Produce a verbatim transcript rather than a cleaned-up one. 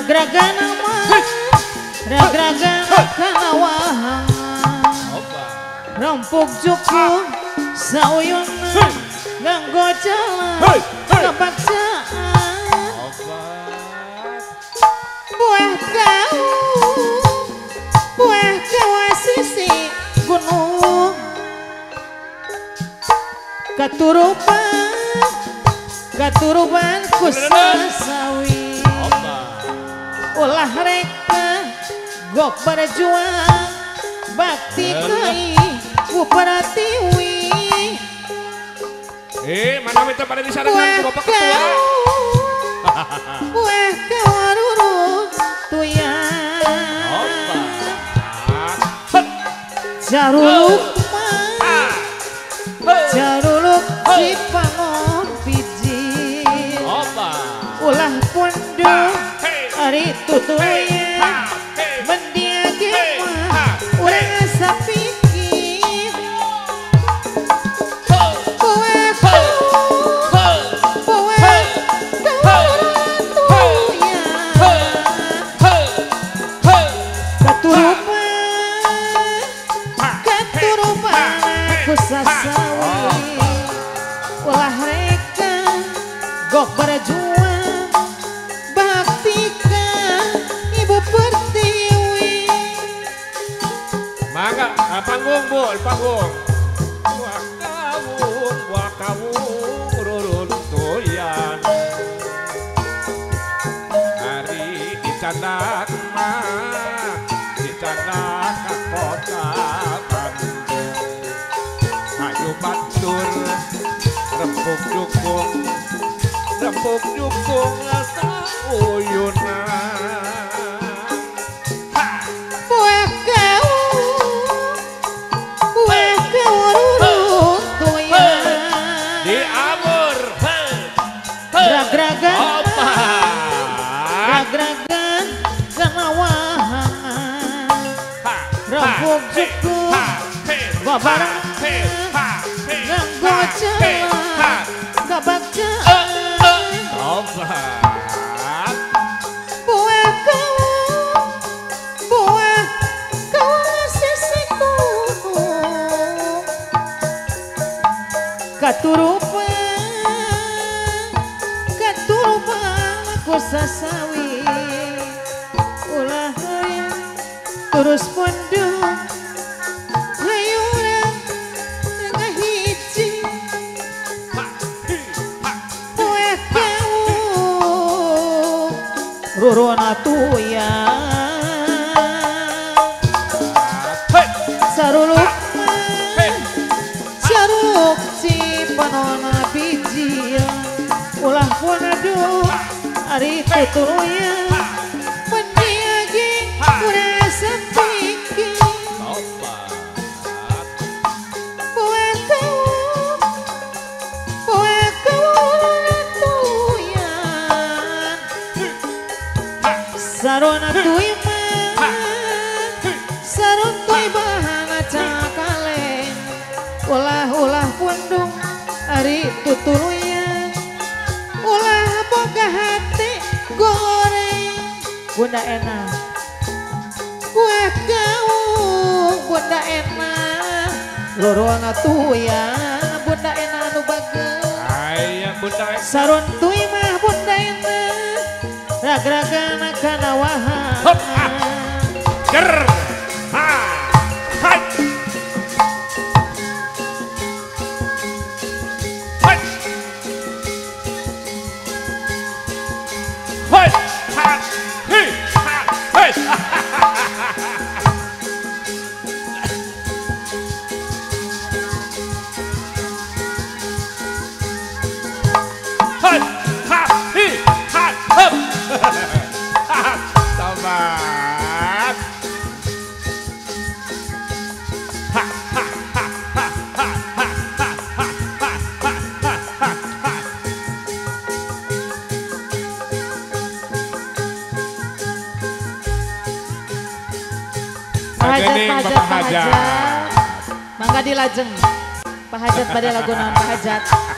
Ragragan mah ragragan kalawang rompok jukung sauyun nganggo jalan kebaksaan buah kawung buah kawung sisi gunung katurupan katurupan kusah sawi ulah reka gok berjuang bakti kai kuperatiwi eh mana minta pada disarankan bapak ketua buah kawarurun tuyang jaruluk jaruluk cipangon biji ulah pondok hari tutuya mendiagi mah urang asa pikir buah kawung buah kawung tuya katurupan katurupan ku sasawi ulah reka gok berjuang panggung bu, panggung buah kawung, buah kawung ururun tuyan hari di candak mah di candak kota Bandung ayo batur rempuk dukung rempuk dukung sauyunan ragragan kalawahan rempuk jukung babarangan nganggo jalan kebaksaan buah kawung buah kawung sisi gunung katurupan katurupan ku sasawi ulah hayang terus pondok hayuran tengah hiji buah kawung rurona tuyang saruluk saruluk cipanona biji ulah pondok ari tuturuyan sarona tui man saron tui bahana cakaleng ulah-ulah pundung ari tuturuyan ulah boga hati goreng bunda enak buah kawung bunda enak lorona tuyang bunda enak anu bageus saron tui mah bunda enak ragragan kalawahan hop hop ger ha hat hat hat hat hi hat hey hat ha hi hat hop Tomat. Ha ha ha ha ha ha ha ha ha ha ha. Hajat Pak Hajat. Mangga dilajeng. Pak Hajat pada lagu non Pak Hajat.